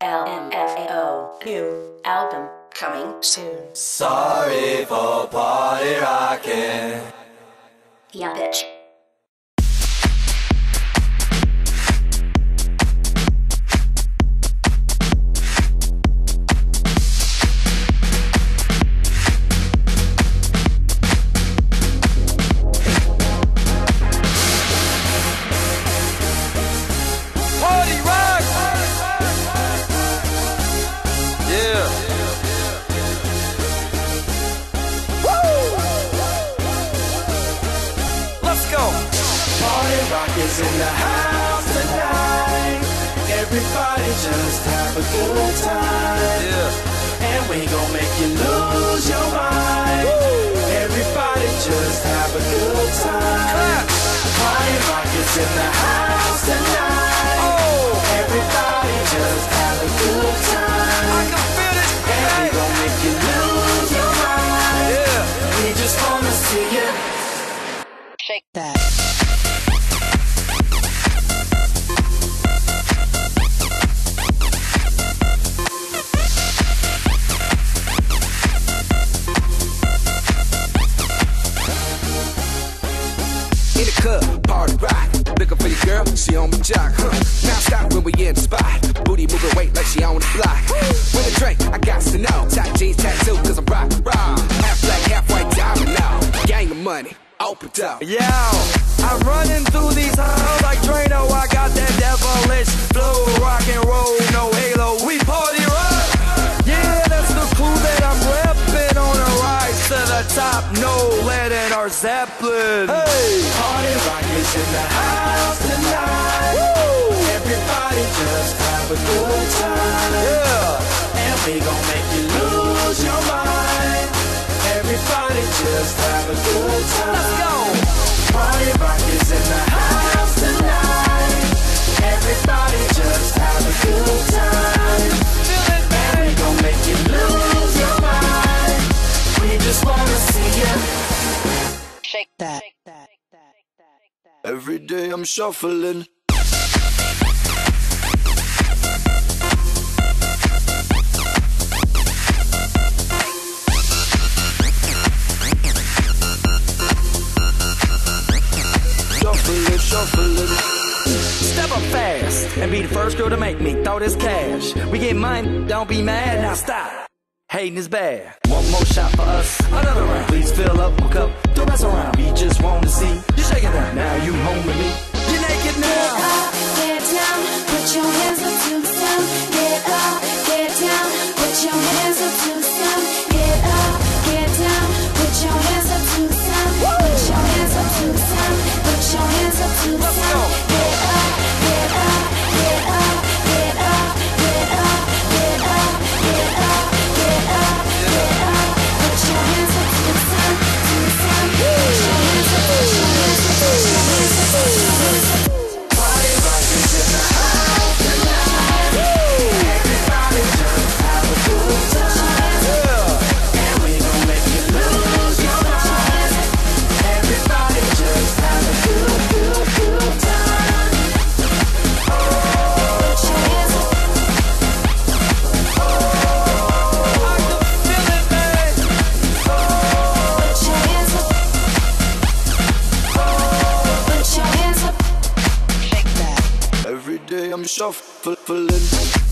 L-M-F-A-O, new album coming soon. Sorry for party rocking. Yeah, bitch. In the house tonight, everybody just have a good time, yeah. And we gon' make you lose your mind. Woo. Everybody just have a good time. Clap. Party rock is in the house tonight. Oh. Everybody just have a good time. I can feel it. And we gon' make you lose your mind. Yeah. We just wanna see you shake that. Party rock, looking for your girl, she on my jock, huh? Now stop when we in the spot, booty moving weight like she on the block. With a drink, I got to know, tight jeans tattoo, cause I'm rock and roll. Half black, half white diamond now, gang of money, open up. Yo, I'm running through these halls like Drano, I got that devilish flow, rock and roll, no halo, we party rock. Yeah, that's the crew that I'm reppin', on a rise to the top, no lead in our Zeppelin. Hey. Party rock is in the house tonight. Woo. Everybody just have a good time. Yeah. And we gon' make you lose your mind. Everybody just have a good time. Let's go. Party rock is in the house tonight. Everybody just have a good time. And we gon' make you lose your mind. We just wanna see you shake that. Every day I'm shuffling. Shuffling, shuffling. Step up fast and be the first girl to make me throw this cash. We get mine, don't be mad, now stop. Hating is bad. One more shot for us, another round. Please fill up my cup, don't mess around. We just want to see you shake it down. Now you home with me, you're naked now. Get up, get down, put your hands up to the sun. Get up, get down, put your hands up to the sun. Get up, get down, put your hands up to the sun. Put your hands up to the sun. Put your hands up to the sun. Get up, get up, get up, get up, get up, get up, get up. Shuffling.